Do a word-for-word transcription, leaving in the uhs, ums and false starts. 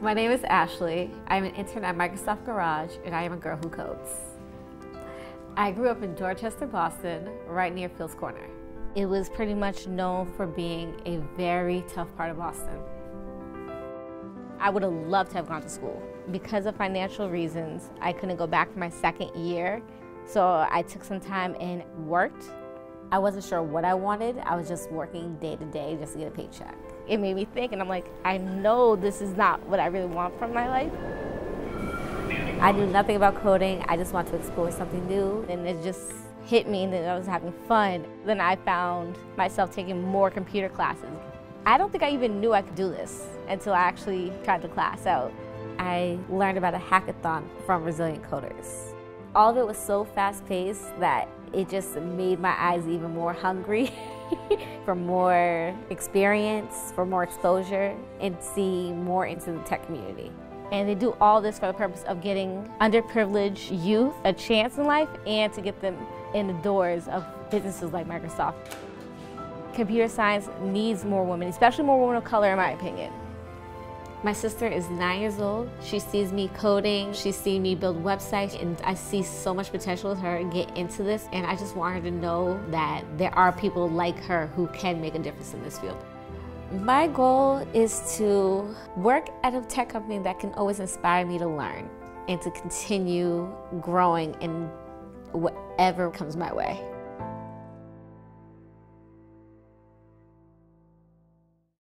My name is Ashley. I'm an intern at Microsoft Garage, and I am a girl who codes. I grew up in Dorchester, Boston, right near Phil's Corner. It was pretty much known for being a very tough part of Boston. I would have loved to have gone to school. Because of financial reasons, I couldn't go back for my second year, so I took some time and worked. I wasn't sure what I wanted. I was just working day to day just to get a paycheck. It made me think, and I'm like, I know this is not what I really want from my life. I knew nothing about coding. I just wanted to explore something new, and it just hit me that I was having fun. Then I found myself taking more computer classes. I don't think I even knew I could do this until I actually tried the class out. I learned about a hackathon from Resilient Coders. All of it was so fast-paced that it just made my eyes even more hungry for more experience, for more exposure, and see more into the tech community. And they do all this for the purpose of getting underprivileged youth a chance in life and to get them in the doors of businesses like Microsoft. Computer science needs more women, especially more women of color, in my opinion. My sister is nine years old. She sees me coding, she's seen me build websites, and I see so much potential with her and get into this, and I just want her to know that there are people like her who can make a difference in this field. My goal is to work at a tech company that can always inspire me to learn and to continue growing in whatever comes my way.